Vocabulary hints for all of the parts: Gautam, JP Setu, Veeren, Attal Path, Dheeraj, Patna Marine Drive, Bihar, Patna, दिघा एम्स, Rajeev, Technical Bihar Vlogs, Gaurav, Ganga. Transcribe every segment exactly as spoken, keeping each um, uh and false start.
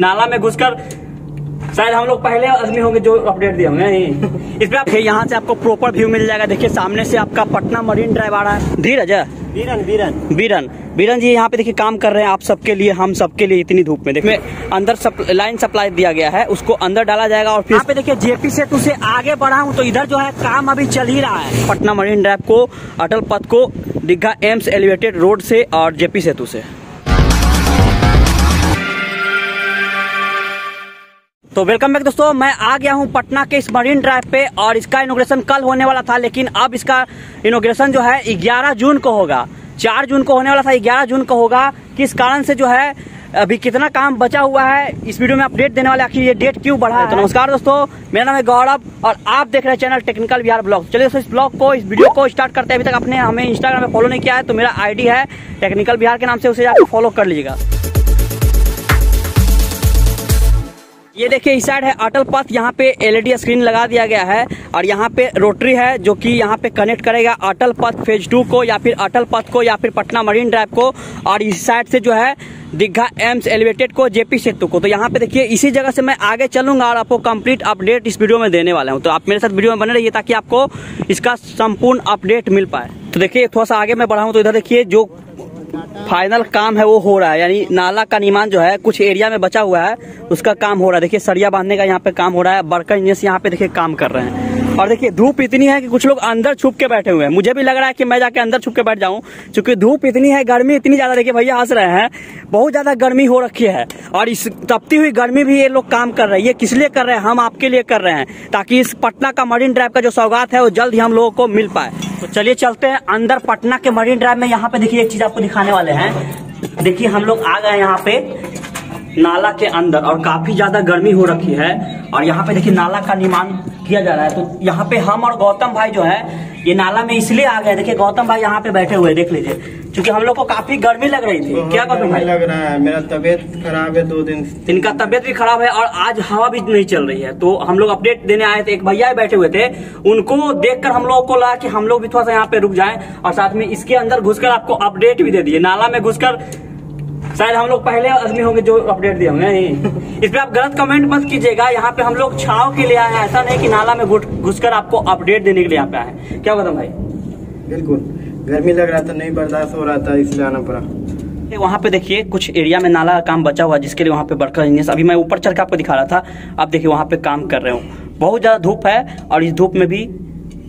नाला में घुसकर शायद हम लोग पहले आदमी होंगे जो अपडेट दिया हमने। इसमें आप यहाँ से आपको प्रॉपर व्यू मिल जाएगा। देखिए सामने से आपका पटना मरीन ड्राइव आ रहा है। धीरज वीरन वीरन वीरन वीरन जी यहाँ पे देखिए काम कर रहे हैं आप सबके लिए, हम सबके लिए इतनी धूप में। देखिए अंदर सप, लाइन सप्लाई दिया गया है, उसको अंदर डाला जाएगा। और फिर यहाँ पे देखिए जेपी सेतु से आगे बढ़ा हूँ तो इधर जो है काम अभी चल ही रहा है। पटना मरीन ड्राइव को, अटल पथ को, दिग्घा एम्स एलिवेटेड रोड से और जेपी सेतु से। तो वेलकम बैक दोस्तों, मैं आ गया हूं पटना के इस मरीन ड्राइव पे। और इसका इनोग्रेशन कल होने वाला था, लेकिन अब इसका इनोग्रेशन जो है ग्यारह जून को होगा। चार जून को होने वाला था, ग्यारह जून को होगा। किस कारण से जो है अभी कितना काम बचा हुआ है इस वीडियो में अपडेट देने वाले, आखिर ये डेट क्यों बढ़ा है। तो नमस्कार दोस्तों, मेरा नाम है गौरव और आप देख रहे हैं चैनल टेक्निकल बिहार व्लॉग्स। चलिए दोस्तों इस ब्लॉग को, इस वीडियो को स्टार्ट करते हैं। अभी तक आपने हमें इंस्टाग्राम पे फॉलो नहीं किया है तो मेरा आईडी है टेक्निकल बिहार के नाम से, उसे जाकर फॉलो कर लीजिएगा। ये देखिए इस साइड है अटल पथ, यहाँ पे एलईडी स्क्रीन लगा दिया गया है। और यहाँ पे रोटरी है जो कि यहाँ पे कनेक्ट करेगा अटल पथ फेज टू को या फिर अटल पथ को या फिर पटना मरीन ड्राइव को। और इस साइड से जो है दिग्घा एम्स एलिवेटेड को, जेपी सेतु को। तो यहाँ पे देखिए इसी जगह से मैं आगे चलूंगा और आपको कंप्लीट अपडेट इस वीडियो में देने वाला हूँ। तो आप मेरे साथ वीडियो में बने रहिए ताकि आपको इसका संपूर्ण अपडेट मिल पाए। तो देखिए थोड़ा सा आगे मैं बढ़ाऊँ तो इधर देखिए जो फाइनल काम है वो हो रहा है, यानी नाला का निर्माण जो है कुछ एरिया में बचा हुआ है उसका काम हो रहा है। देखिए सरिया बांधने का यहाँ पे काम हो रहा है, वर्कर इंजीनियर्स यहाँ पे देखिए काम कर रहे हैं। और देखिए धूप इतनी है कि कुछ लोग अंदर छुप के बैठे हुए हैं। मुझे भी लग रहा है कि मैं जाके अंदर छुप के बैठ जाऊं, क्योंकि धूप इतनी है, गर्मी इतनी ज्यादा। देखिए भैया हंस रहे हैं, बहुत ज्यादा गर्मी हो रखी है। और इस तपती हुई गर्मी भी ये लोग काम कर रहे हैं। ये किस लिए कर रहे हैं? हम आपके लिए कर रहे हैं, ताकि इस पटना का मरीन ड्राइव का जो सौगात है वो जल्द ही हम लोगों को मिल पाए। तो चलिए चलते हैं अंदर पटना के मरीन ड्राइव में। यहाँ पे देखिए एक चीज आपको दिखाने वाले हैं। देखिए हम लोग आ गए यहाँ पे नाला के अंदर और काफी ज्यादा गर्मी हो रखी है। और यहाँ पे देखिए नाला का निर्माण किया जा रहा है। तो यहाँ पे हम और गौतम भाई जो है ये नाला में इसलिए आ गए। देखिए गौतम भाई यहाँ पे बैठे हुए देख लीजिए, क्योंकि हम लोग को काफी गर्मी लग रही थी। क्या गौतम भाई? लग रहा है मेरा तबियत खराब है, दो दिन इनका तबियत भी खराब है और आज हवा भी नहीं चल रही है। तो हम लोग अपडेट देने आए थे, एक भैया बैठे हुए थे, उनको देखकर हम लोगों को लगा कि हम लोग भी थोड़ा सा यहाँ पे रुक जाए और साथ में इसके अंदर घुसकर आपको अपडेट भी दे दिए। नाला में घुसकर शायद हम लोग पहले आदमी होंगे जो अपडेट दिया हमने। इस पे आप गलत कमेंट मत कीजिएगा, यहाँ पे हम लोग छाव के लिए आए हैं, ऐसा नहीं कि नाला में घुसकर आपको अपडेट देने के लिए यहाँ पे आए हैं। क्या बताऊँ भाई? बिल्कुल गर्मी लग रहा था, नहीं बर्दाश्त हो रहा था, इसलिए आना पड़ा। वहाँ पे देखिए कुछ एरिया में नाला का काम बचा हुआ, जिसके लिए वहाँ पे वर्कर इंजीनियर, अभी मैं ऊपर चढ़ के आपको दिखा रहा था, आप देखिए वहाँ पे काम कर रहे हो। बहुत ज्यादा धूप है और इस धूप में भी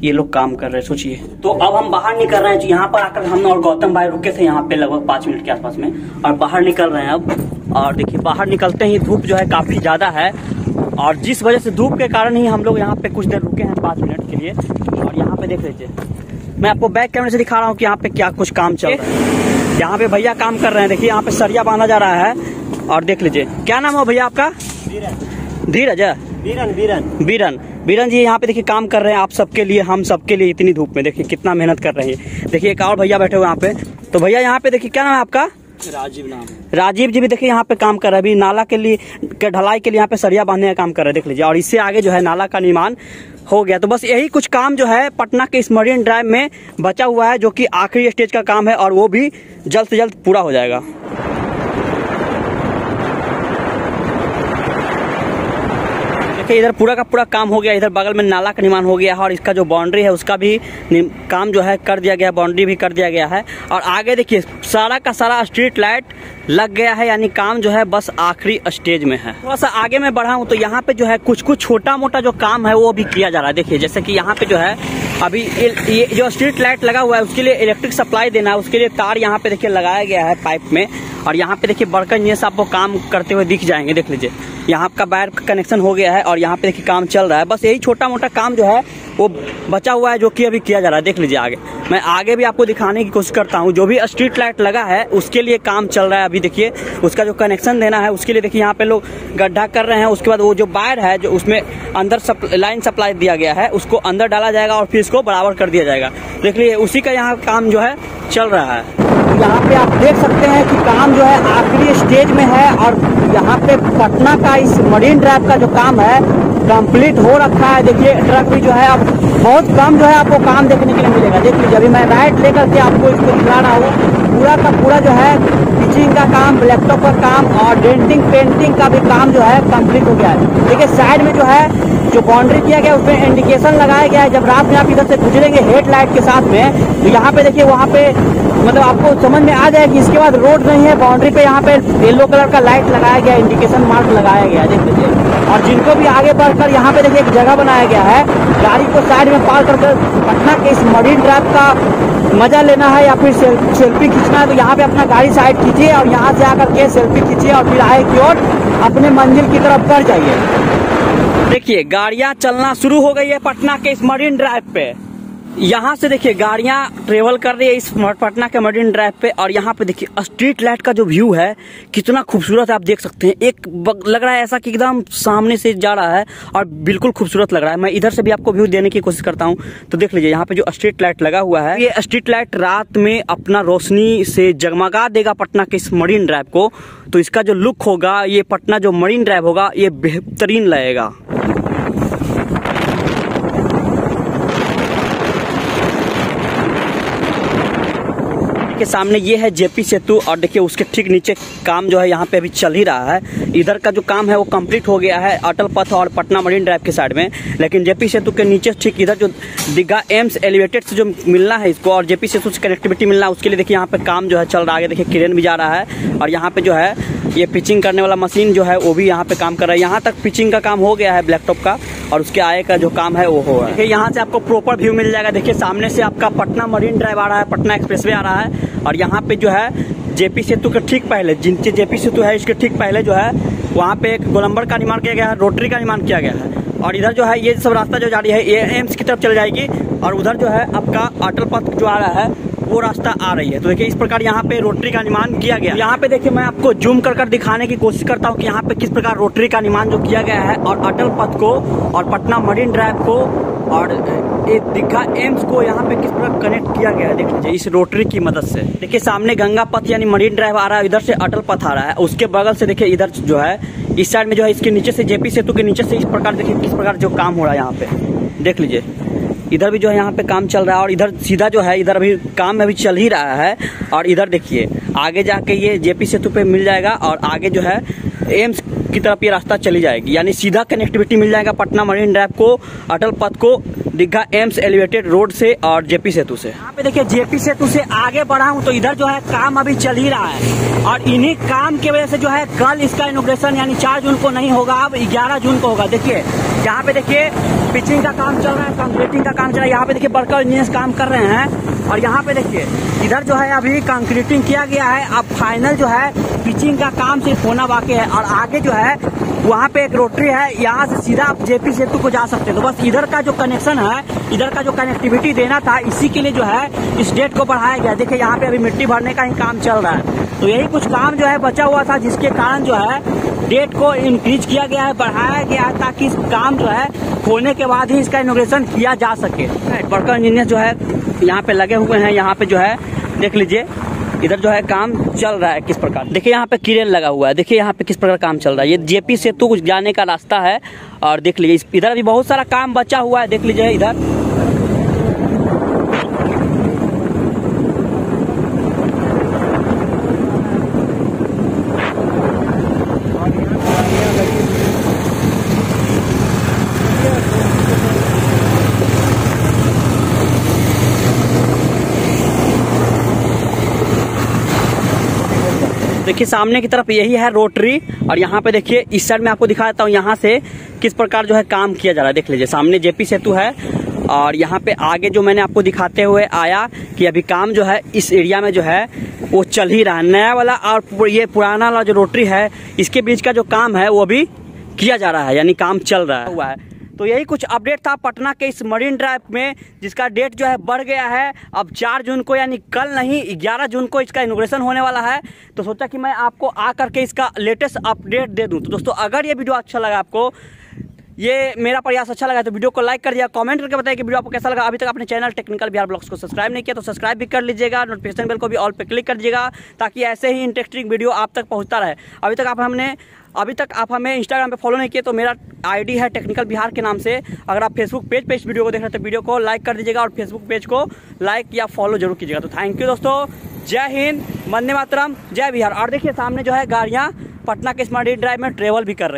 ये लोग काम कर रहे हैं, सोचिए। तो अब हम बाहर निकल रहे हैं। यहाँ पर आकर हम और गौतम भाई रुके थे यहाँ पे लगभग पाँच मिनट के आसपास में, और बाहर निकल रहे हैं अब। और देखिए बाहर निकलते ही धूप जो है काफ़ी ज़्यादा है, और जिस वजह से धूप के कारण ही हम लोग यहाँ पे कुछ देर रुके हैं, पाँच मिनट के लिए। और यहाँ पे देख लीजिए, मैं आपको बैक कैमरे से दिखा रहा हूँ कि यहाँ पे क्या कुछ काम चल रहा है। यहाँ पे भैया काम कर रहे हैं। देखिए यहाँ पे सरिया बांधा जा रहा है। और देख लीजिए, क्या नाम हो भैया आपका? धीरज वीरन वीरन वीरन वीरन जी यहाँ पे देखिए काम कर रहे हैं आप सबके लिए, हम सबके लिए इतनी धूप में। देखिए कितना मेहनत कर रहे हैं। देखिए एक और भैया बैठे हुए यहाँ पे। तो भैया यहाँ पे देखिए, क्या नाम है आपका? राजीव नाम है। राजीव जी भी देखिए यहाँ पे काम कर रहे हैं। अभी नाला के लिए, ढलाई के लिए यहाँ पे सरिया बांधने का काम कर रहे हैं, देख लीजिए। और इससे आगे जो है नाला का निर्माण हो गया। तो बस यही कुछ काम जो है पटना के इस मरीन ड्राइव में बचा हुआ है, जो की आखिरी स्टेज का काम है, और वो भी जल्द से जल्द पूरा हो जाएगा। इधर पूरा का पूरा काम हो गया। इधर बगल में नाला का निर्माण हो गया है और इसका जो बाउंड्री है उसका भी काम जो है कर दिया गया है, बाउंड्री भी कर दिया गया है। और आगे देखिए सारा का सारा स्ट्रीट लाइट लग गया है, यानी काम जो है बस आखिरी स्टेज में है। थोड़ा सा आगे मैं बढ़ा हूँ तो यहाँ पे जो है कुछ कुछ छोटा मोटा जो काम है वो भी किया जा रहा है। देखिए जैसे कि यहाँ पे जो है अभी ये जो स्ट्रीट लाइट लगा हुआ है उसके लिए इलेक्ट्रिक सप्लाई देना है, उसके लिए तार यहाँ पे देखिए लगाया गया है पाइप में। और यहाँ पे देखिए वर्कर इंजीनियर आपको काम करते हुए दिख जाएंगे, देख लीजिए। यहाँ आपका वायर कनेक्शन हो गया है और यहाँ पे देखिए काम चल रहा है। बस यही छोटा मोटा काम जो है वो बचा हुआ है, जो कि अभी किया जा रहा है, देख लीजिए। आगे मैं आगे भी आपको दिखाने की कोशिश करता हूँ। जो भी स्ट्रीट लाइट लगा है उसके लिए काम चल रहा है अभी। देखिए उसका जो कनेक्शन देना है उसके लिए देखिए यहाँ पे लोग गड्ढा कर रहे हैं। उसके बाद वो जो वायर है जो उसमें अंदर सप, लाइन सप्लाई दिया गया है उसको अंदर डाला जाएगा और फिर इसको बराबर कर दिया जाएगा, देख लीजिए। उसी का यहाँ काम जो है चल रहा है। यहाँ पे आप देख सकते हैं कि काम जो है आखिरी स्टेज में है, और यहाँ पे पटना का इस मरीन ड्राइव का जो काम है कंप्लीट हो रखा है। देखिए ट्रक भी जो है अब बहुत कम जो है आपको काम देखने के लिए मिलेगा, देख लीजिए। अभी मैं राइट लेकर के आपको इसको दिखा रहा हूँ। पूरा का पूरा जो है स्टिचिंग का काम, लैपटॉप का काम और डेंटिंग पेंटिंग का भी काम जो है कंप्लीट हो गया है। देखिए साइड में जो है जो बाउंड्री किया गया उसमें इंडिकेशन लगाया गया है। जब रात में आप इधर से गुजरेंगे हेडलाइट के साथ में तो यहाँ पे देखिए वहाँ पे मतलब आपको समझ में आ जाए कि इसके बाद रोड नहीं है। बाउंड्री पे यहाँ पे येलो कलर का लाइट लगाया गया, इंडिकेशन मार्क लगाया गया है, देख लीजिए। और जिनको भी आगे बढ़कर यहाँ पे देखिए एक जगह बनाया गया है, गाड़ी को साइड में पार कर पटना के इस मरीन ड्राइव का मजा लेना है या फिर सेल्फी खींचना है तो यहाँ पे अपना गाड़ी साइड खींचिए और यहाँ से आकर के सेल्फी खींचिए और फिर आए की ओर अपने मंजिल की तरफ बढ़ जाइए। देखिए गाड़ियाँ चलना शुरू हो गई है पटना के इस मरीन ड्राइव पे। यहाँ से देखिए गाड़ियाँ ट्रेवल कर रही है इस पटना के मरीन ड्राइव पे। और यहाँ पे देखिए स्ट्रीट लाइट का जो व्यू है कितना खूबसूरत है, आप देख सकते हैं। एक लग रहा है ऐसा कि एकदम सामने से जा रहा है और बिल्कुल खूबसूरत लग रहा है। मैं इधर से भी आपको व्यू देने की कोशिश करता हूँ तो देख लीजिए यहाँ पे जो स्ट्रीट लाइट लगा हुआ है, ये स्ट्रीट लाइट रात में अपना रोशनी से जगमगा देगा पटना के इस मरीन ड्राइव को। तो इसका जो लुक होगा, ये पटना जो मरीन ड्राइव होगा, ये बेहतरीन लगेगा। के सामने ये है जेपी सेतु और देखिए उसके ठीक नीचे काम जो है यहाँ पे अभी चल ही रहा है। इधर का जो काम है वो कंप्लीट हो गया है अटल पथ और पटना मरीन ड्राइव के साइड में, लेकिन जेपी सेतु के नीचे ठीक इधर जो दिघा एम्स एलिवेटेड से जो मिलना है इसको और जेपी सेतु से कनेक्टिविटी मिलना है, उसके लिए देखिए यहाँ पे काम जो है चल रहा है। देखिए क्रेन भी जा रहा है और यहाँ पे जो है ये पिचिंग करने वाला मशीन जो है वो भी यहाँ पे काम कर रहा है। यहाँ तक पिचिंग का काम हो गया है ब्लैकटॉप का और उसके आगे का जो काम है वो हो रहा है। देखिए यहाँ से आपको प्रॉपर व्यू मिल जाएगा। देखिए सामने से आपका पटना मरीन ड्राइव आ रहा है, पटना एक्सप्रेसवे आ रहा है और यहाँ पे जो है जेपी सेतु के ठीक पहले, जिनके जेपी सेतु है इसके ठीक पहले जो है वहाँ पे एक गोलंबर का निर्माण किया गया है, रोटरी का निर्माण किया गया है। और इधर जो है ये सब रास्ता जो जारी है ये एम्स की तरफ चल जाएगी और उधर जो है आपका अटल पथ जो आ रहा है वो रास्ता आ रही है। तो देखिए इस प्रकार यहाँ पे रोटरी का निर्माण किया गया। यहाँ पे देखिए मैं आपको जूम कर कर दिखाने की कोशिश करता हूँ कि यहाँ पे किस प्रकार रोटरी का निर्माण जो किया गया है और अटल पथ को और पटना मरीन ड्राइव को और ये दिघा एम्स को यहाँ पे किस प्रकार कनेक्ट किया गया है, देख लीजिए इस रोटरी की मदद से। देखिए सामने गंगा पथ यानी मरीन ड्राइव आ रहा है, इधर से अटल पथ आ रहा है, उसके बगल से देखिए इधर जो है इस साइड में जो है इसके नीचे से जेपी सेतु के नीचे से इस प्रकार देखिए किस प्रकार जो काम हो रहा है यहाँ पे, देख लीजिए इधर भी जो है यहाँ पे काम चल रहा है। और इधर सीधा जो है इधर अभी काम अभी चल ही रहा है और इधर देखिए आगे जाके ये जेपी सेतु पे मिल जाएगा और आगे जो है एम्स की तरफ ये रास्ता चली जाएगी, यानी सीधा कनेक्टिविटी मिल जाएगा पटना मरीन ड्राइव को, अटल पथ को, दिघा एम्स एलिवेटेड रोड से और जेपी सेतु से। यहाँ पे देखिए जेपी सेतु से आगे बढ़ा हूँ तो इधर जो है काम अभी चल ही रहा है और इन्हीं काम की वजह से जो है कल इसका इनोग्रेशन यानी चार जून को नहीं होगा, अब ग्यारह जून को होगा। देखिए यहाँ पे देखिए पिचिंग का काम चल रहा है, कंक्रीटिंग का काम चल रहा है। यहाँ पे देखिए वर्कर इंजीनियर काम कर रहे हैं और यहाँ पे देखिए इधर जो है अभी कंक्रीटिंग किया गया है। अब फाइनल जो है पिचिंग का काम सिर्फ होना बाकी है और आगे जो है वहाँ पे एक रोटरी है, यहाँ से सीधा आप जेपी सेतु को जा सकते हैं। तो बस इधर का जो कनेक्शन है, इधर का जो कनेक्टिविटी देना था, इसी के लिए जो है इस डेट को बढ़ाया गया। देखिए यहाँ पे अभी मिट्टी भरने का ही काम चल रहा है तो यही कुछ काम जो है बचा हुआ था जिसके कारण जो है डेट को इंक्रीज किया गया है, बढ़ाया गया है ताकि इस काम जो है होने के बाद ही इसका इनोग्रेशन किया जा सके। वर्कर इंजीनियर जो है यहाँ पे लगे हुए हैं, यहाँ पे जो है देख लीजिए इधर जो है काम चल रहा है किस प्रकार। देखिए यहाँ पे क्रेन लगा हुआ है, देखिए यहाँ पे किस प्रकार काम चल रहा है। ये जेपी सेतु कुछ जाने का रास्ता है और देख लीजिए इधर भी बहुत सारा काम बचा हुआ है, देख लीजिए इधर। देखिए सामने की तरफ यही है रोटरी और यहाँ पे देखिए इस साइड में आपको दिखा देता हूँ यहाँ से किस प्रकार जो है काम किया जा रहा है। देख लीजिए सामने जेपी सेतु है और यहाँ पे आगे जो मैंने आपको दिखाते हुए आया कि अभी काम जो है इस एरिया में जो है वो चल ही रहा है। नया वाला और ये पुराना वाला जो रोटरी है इसके बीच का जो काम है वो भी किया जा रहा है, यानी काम चल रहा हुआ है। तो यही कुछ अपडेट था पटना के इस मरीन ड्राइव में, जिसका डेट जो है बढ़ गया है। अब चार जून को यानी कल नहीं, ग्यारह जून को इसका इनॉग्रेशन होने वाला है। तो सोचा कि मैं आपको आ करके इसका लेटेस्ट अपडेट दे दूं। तो दोस्तों अगर ये वीडियो अच्छा लगा, आपको ये मेरा प्रयास अच्छा लगा, तो वीडियो को लाइक कर दिया, कमेंट करके बताया कि वीडियो आपको कैसा लगा। अभी तक अपने चैनल टेक्निकल बिहार ब्लॉग्स को सब्सक्राइब नहीं किया तो सब्सक्राइब भी कर लीजिएगा, नोटिफिकेशन बेल को भी ऑल पर क्लिक कर दीजिएगा ताकि ऐसे ही इंटरेस्टिंग वीडियो आप तक पहुँचता रहे। अभी तक आप हमने अभी तक आप हमें इंस्टाग्राम पे फॉलो नहीं किए तो मेरा आईडी है टेक्निकल बिहार के नाम से। अगर आप फेसबुक पेज पे इस वीडियो को देख रहे हैं तो वीडियो को लाइक कर दीजिएगा और फेसबुक पेज को लाइक या फॉलो जरूर कीजिएगा। तो थैंक यू दोस्तों, जय हिंद, वंदे मातरम, जय बिहार। और देखिए सामने जो है गाड़ियाँ पटना के स्मार्ट ड्राइव में ट्रेवल भी कर रहे हैं।